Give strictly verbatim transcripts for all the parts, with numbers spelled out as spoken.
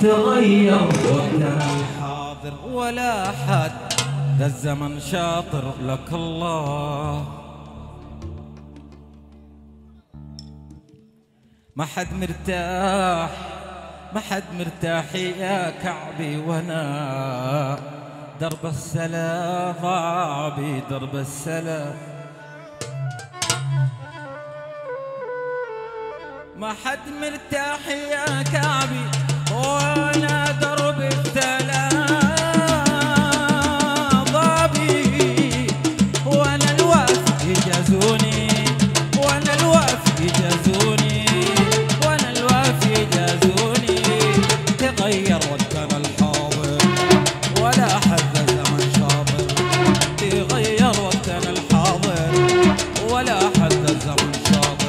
تغير وقتنا الحاضر ولا حد، ذا الزمن شاطر لك الله. ما حد مرتاح، ما حد مرتاح يا كعبي وانا درب السلا ضاع بي درب السلا. ما حد مرتاح يا كعبي وانا درب السلا ضاع بي وانا الوقت يجازوني وانا الوقت يجازوني وانا الوقت يجازوني تغير وقتنا الحاضر ولا حد زمن شاطر تغير وقتنا الحاضر ولا حد زمن شاطر.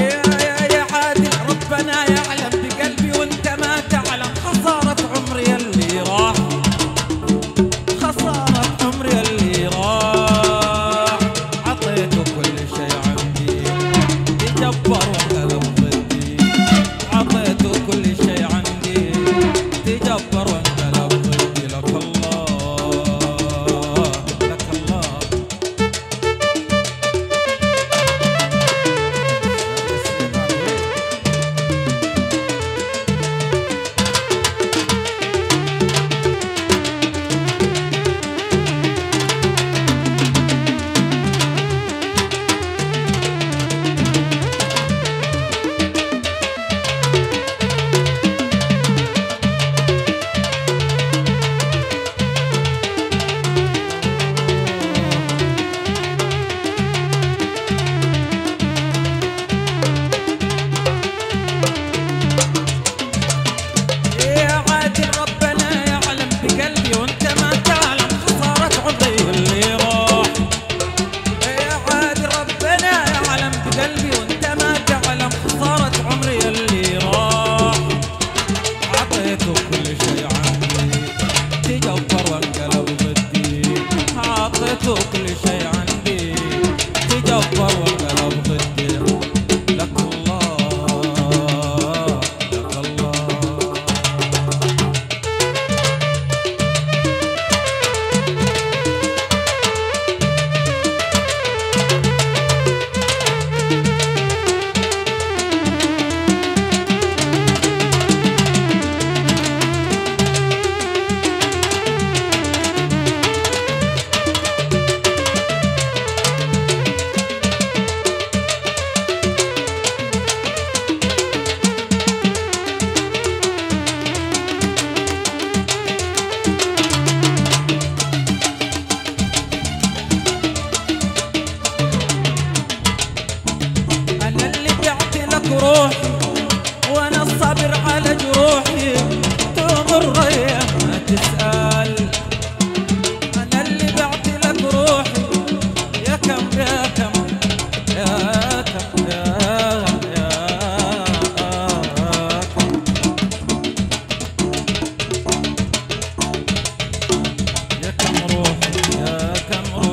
يا يا يا حادي ربنا يعلم بقلبي وانت ما تعلم خسارة عمري اللي راح خسارة عمري اللي راح عطيته كل شي عندي تجبر وانقلب ضدي عطيته كل شي عندي تجبر وانقلب ضدي لك الله لك الله. كل شي عندي تجبر وانقلب ضدي لك الله لك الله. وانا الصبر على جروحي تغري ما تسأل انا اللي بعت لك روحي يا كم يا كم يا كم يا كم. يا كم روحي يا كم روحي يا كم.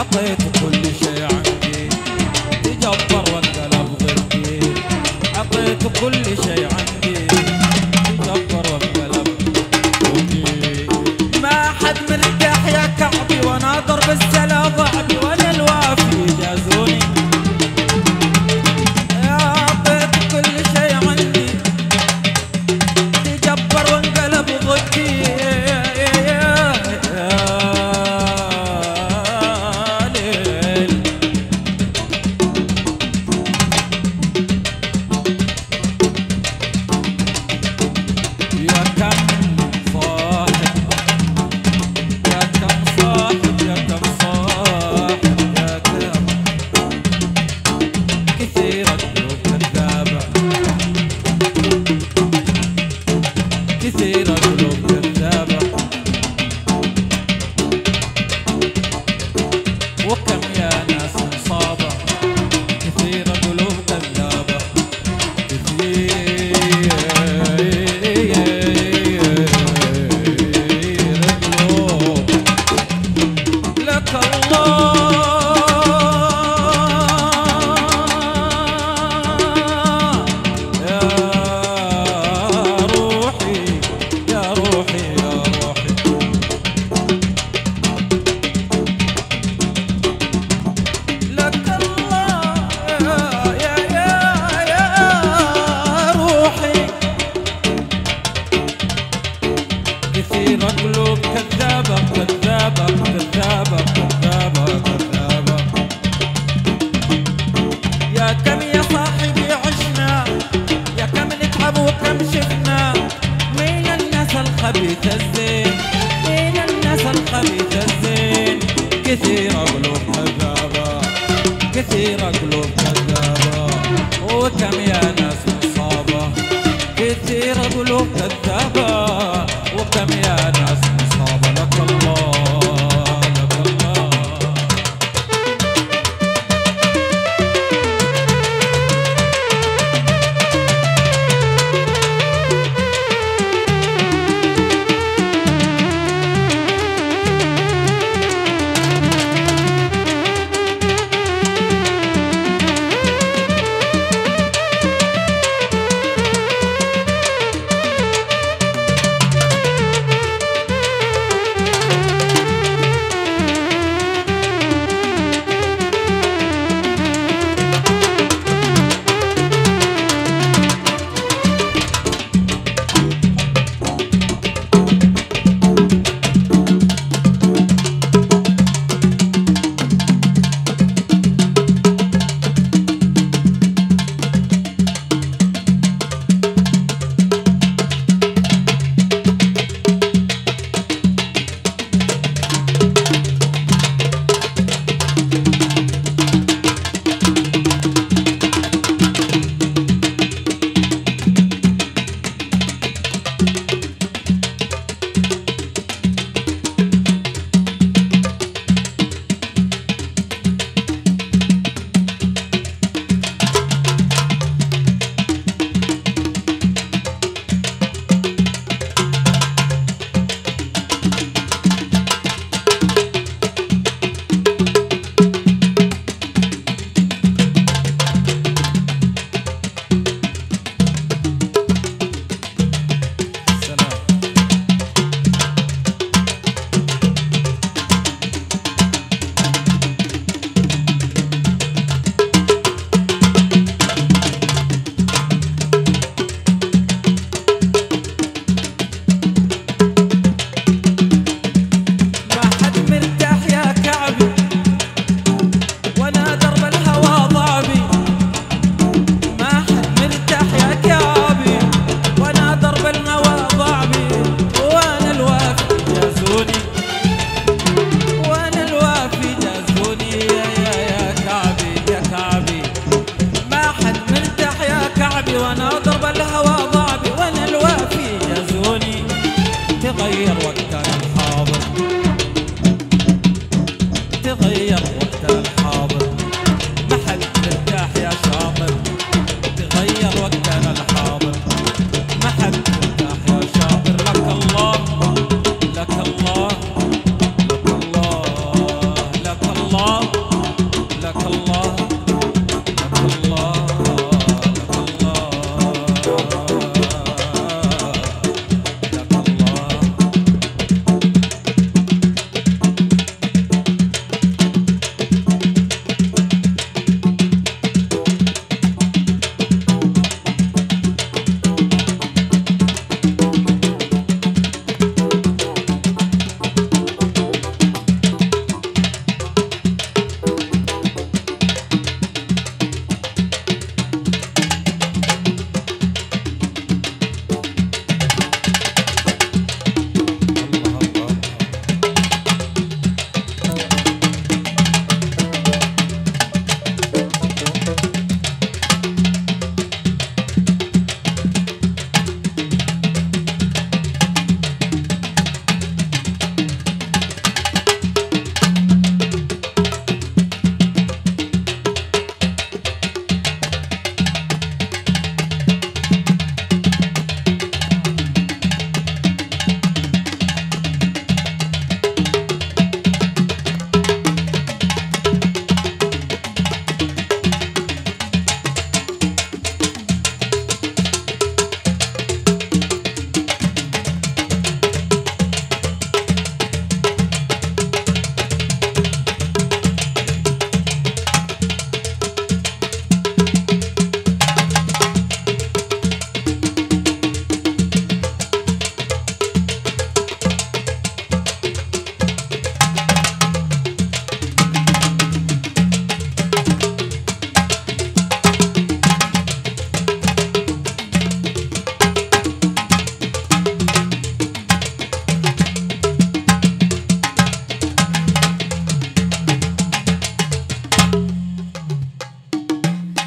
عطيت كل شي عندي تجبر وانقلب ضدي، عطيت كل شي عندي تجبر وانقلب ضدي. ما حد مرتاح يا كعبي وانا ضرب السلا ضعبي وانا الوافي جازوني، عطيت كل شي عندي تجبر وانقلب ضدي. كثيرة قلوب كذابة، كثيرة قلوب كذابة، وكم يا ناس مصابة. كثيرة قلوب كذابة، وكم يا ناس مصابة. لك الله لك الله.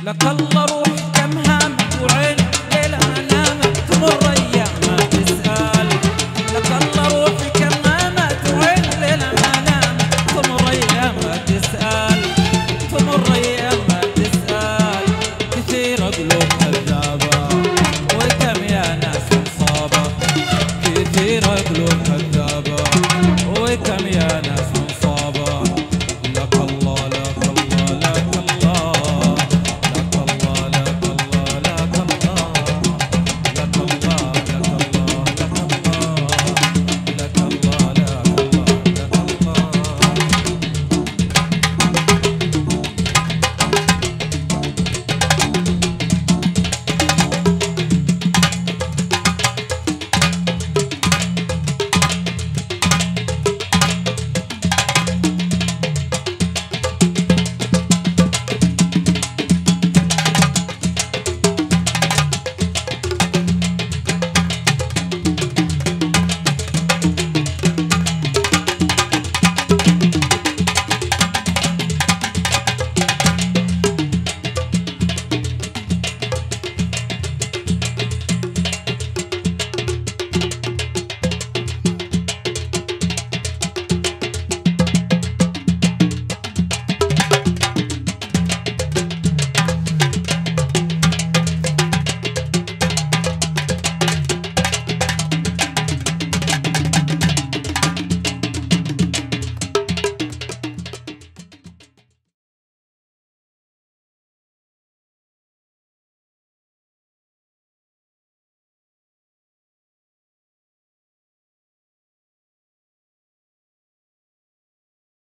لك الله.